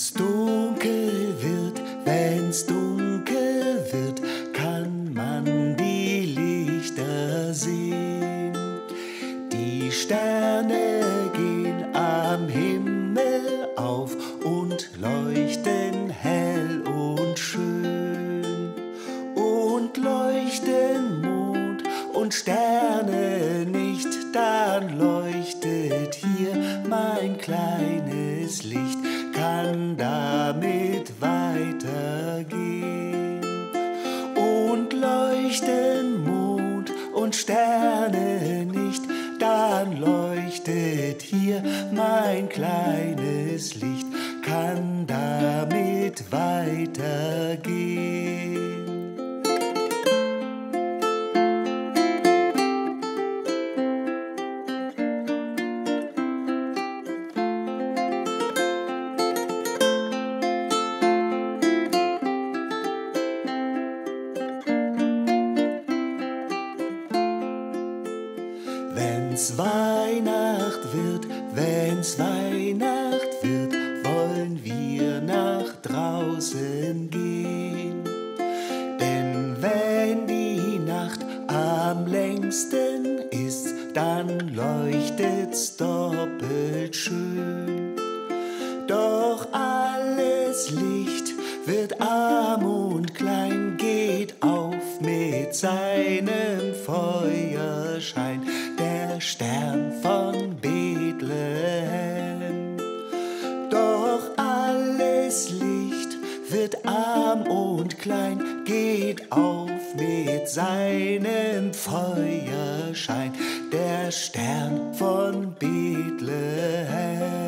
Wenn's dunkel wird, wenn's dunkel wird, kann man die Lichter sehen. Die Sterne gehen am Himmel auf und leuchten hell und schön. Und leuchten Mond und Sterne nicht, dann leuchtet hier mein kleines Licht. Kann damit weitergehen. Und leuchten Mond und Sterne nicht, dann leuchtet hier mein kleines Licht. Kann damit weitergehen. Wenn's Weihnacht wird, wenn's Weihnacht wird, wollen wir nach draußen gehen. Denn wenn die Nacht am längsten ist, dann leuchtet's doppelt schön. Doch alles Licht wird arm und klein, geht auf mit seinem Feuerschein. Der Stern von Bethlehem. Doch alles Licht wird arm und klein, geht auf mit seinem Feuerschein. Der Stern von Bethlehem.